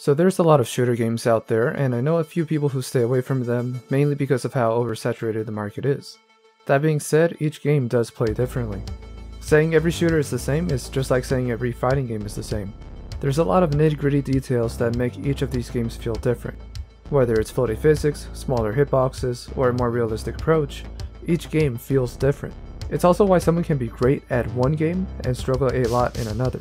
So there's a lot of shooter games out there, and I know a few people who stay away from them, mainly because of how oversaturated the market is. That being said, each game does play differently. Saying every shooter is the same is just like saying every fighting game is the same. There's a lot of nitty-gritty details that make each of these games feel different. Whether it's floaty physics, smaller hitboxes, or a more realistic approach, each game feels different. It's also why someone can be great at one game and struggle a lot in another.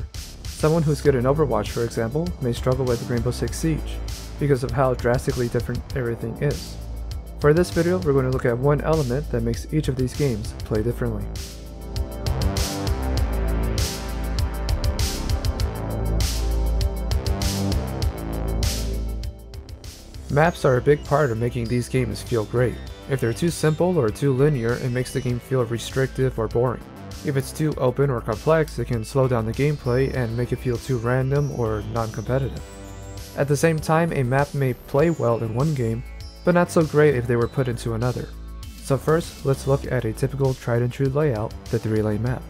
Someone who's good in Overwatch, for example, may struggle with Rainbow Six Siege, because of how drastically different everything is. For this video, we're going to look at one element that makes each of these games play differently. Maps are a big part of making these games feel great. If they're too simple or too linear, it makes the game feel restrictive or boring. If it's too open or complex, it can slow down the gameplay and make it feel too random or non-competitive. At the same time, a map may play well in one game, but not so great if they were put into another. So first, let's look at a typical tried and true layout, the 3-lane map.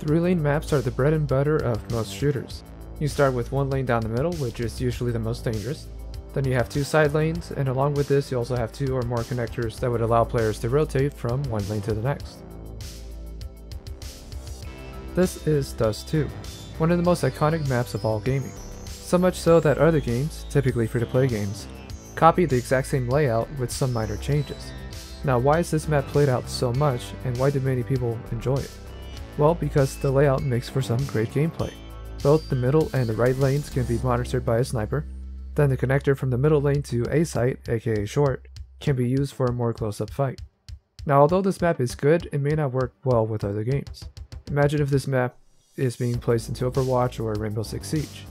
3-lane maps are the bread and butter of most shooters. You start with one lane down the middle, which is usually the most dangerous. Then you have two side lanes, and along with this you also have two or more connectors that would allow players to rotate from one lane to the next. This is Dust2, one of the most iconic maps of all gaming. So much so that other games, typically free-to-play games, copy the exact same layout with some minor changes. Now why is this map played out so much, and why do many people enjoy it? Well, because the layout makes for some great gameplay. Both the middle and the right lanes can be monitored by a sniper, then the connector from the middle lane to A site, aka short, can be used for a more close-up fight. Now although this map is good, it may not work well with other games. Imagine if this map is being placed into Overwatch or Rainbow Six Siege.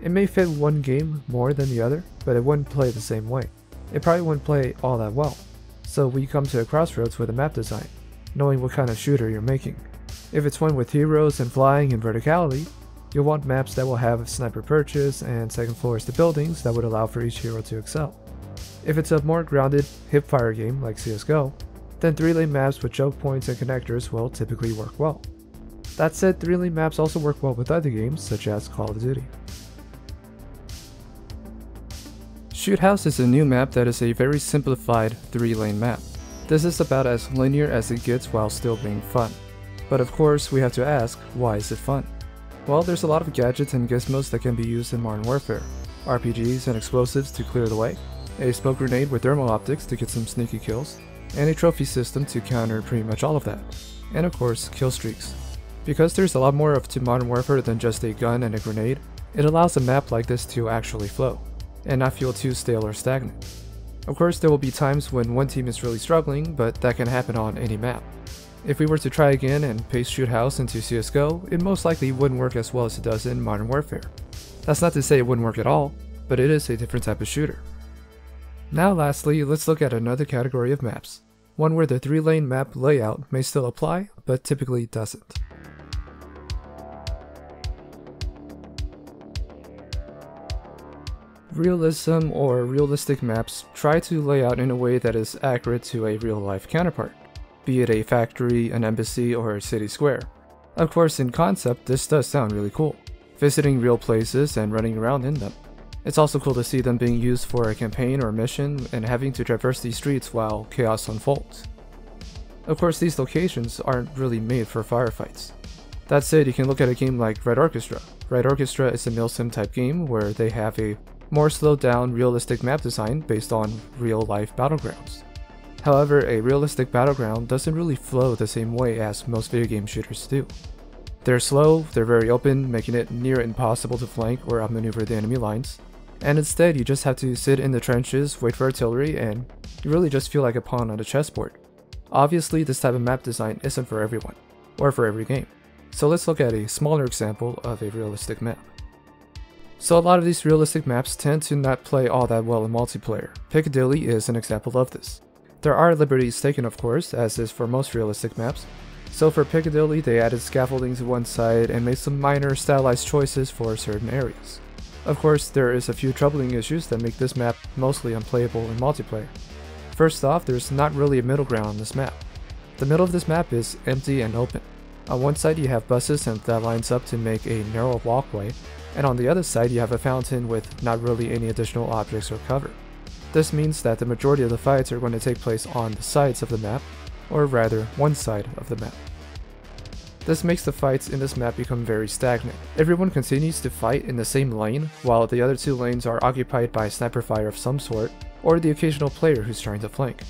It may fit one game more than the other, but it wouldn't play the same way. It probably wouldn't play all that well. So we come to a crossroads with a map design, knowing what kind of shooter you're making. If it's one with heroes and flying and verticality, you'll want maps that will have sniper perches and second floors to buildings that would allow for each hero to excel. If it's a more grounded hipfire game like CSGO, then 3-lane maps with choke points and connectors will typically work well. That said, 3-lane maps also work well with other games such as Call of Duty. Shoot House is a new map that is a very simplified 3-lane map. This is about as linear as it gets while still being fun. But of course, we have to ask, why is it fun? Well, there's a lot of gadgets and gizmos that can be used in Modern Warfare. RPGs and explosives to clear the way, a smoke grenade with thermal optics to get some sneaky kills, and a trophy system to counter pretty much all of that. And of course, kill streaks. Because there's a lot more to Modern Warfare than just a gun and a grenade, it allows a map like this to actually flow, and not feel too stale or stagnant. Of course, there will be times when one team is really struggling, but that can happen on any map. If we were to try again and paste Shoot House into CSGO, it most likely wouldn't work as well as it does in Modern Warfare. That's not to say it wouldn't work at all, but it is a different type of shooter. Now lastly, let's look at another category of maps, one where the 3-lane map layout may still apply, but typically doesn't. Realism or realistic maps try to lay out in a way that is accurate to a real-life counterpart, be it a factory, an embassy, or a city square. Of course, in concept, this does sound really cool, visiting real places and running around in them. It's also cool to see them being used for a campaign or mission and having to traverse these streets while chaos unfolds. Of course, these locations aren't really made for firefights. That said, you can look at a game like Red Orchestra. Red Orchestra is a milsim type game where they have a more slowed down, realistic map design based on real life battlegrounds. However, a realistic battleground doesn't really flow the same way as most video game shooters do. They're slow, they're very open, making it near impossible to flank or outmaneuver the enemy lines, and instead you just have to sit in the trenches, wait for artillery, and you really just feel like a pawn on a chessboard. Obviously, this type of map design isn't for everyone, or for every game. So let's look at a smaller example of a realistic map. So a lot of these realistic maps tend to not play all that well in multiplayer. Piccadilly is an example of this. There are liberties taken, of course, as is for most realistic maps, so for Piccadilly they added scaffolding to one side and made some minor stylized choices for certain areas. Of course, there is a few troubling issues that make this map mostly unplayable in multiplayer. First off, there's not really a middle ground on this map. The middle of this map is empty and open. On one side you have buses and that lines up to make a narrow walkway, and on the other side you have a fountain with not really any additional objects or cover. This means that the majority of the fights are going to take place on the sides of the map, or rather one side of the map. This makes the fights in this map become very stagnant. Everyone continues to fight in the same lane, while the other two lanes are occupied by sniper fire of some sort, or the occasional player who's trying to flank.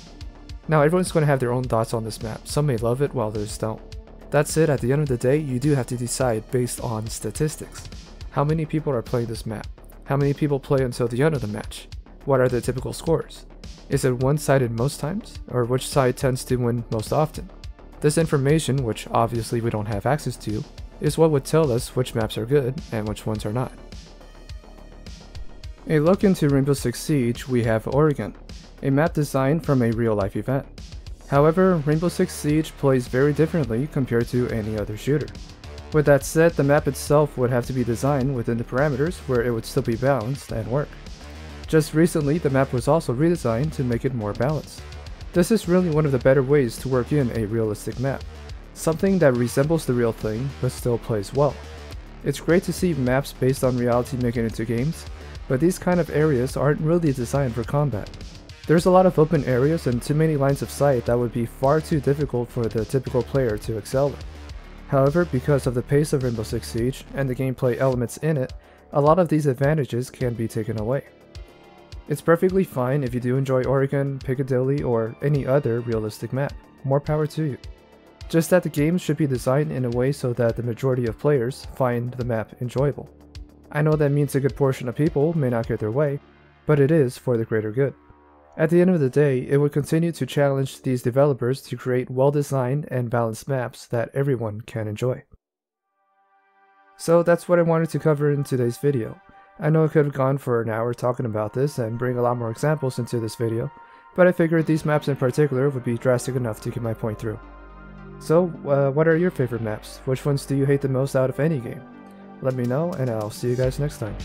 Now everyone's going to have their own thoughts on this map, some may love it while others don't. That said, at the end of the day, you do have to decide based on statistics. How many people are playing this map? How many people play until the end of the match? What are the typical scores? Is it one-sided most times, or which side tends to win most often? This information, which obviously we don't have access to, is what would tell us which maps are good and which ones are not. A look into Rainbow Six Siege, we have Oregon, a map designed from a real-life event. However, Rainbow Six Siege plays very differently compared to any other shooter. With that said, the map itself would have to be designed within the parameters where it would still be balanced and work. Just recently, the map was also redesigned to make it more balanced. This is really one of the better ways to work in a realistic map, something that resembles the real thing but still plays well. It's great to see maps based on reality making it into games, but these kind of areas aren't really designed for combat. There's a lot of open areas and too many lines of sight that would be far too difficult for the typical player to excel in. However, because of the pace of Rainbow Six Siege and the gameplay elements in it, a lot of these advantages can be taken away. It's perfectly fine if you do enjoy Oregon, Piccadilly, or any other realistic map. More power to you. Just that the game should be designed in a way so that the majority of players find the map enjoyable. I know that means a good portion of people may not get their way, but it is for the greater good. At the end of the day, it would continue to challenge these developers to create well-designed and balanced maps that everyone can enjoy. So that's what I wanted to cover in today's video. I know I could have gone for an hour talking about this and bring a lot more examples into this video, but I figured these maps in particular would be drastic enough to get my point through. So, what are your favorite maps? Which ones do you hate the most out of any game? Let me know and I'll see you guys next time.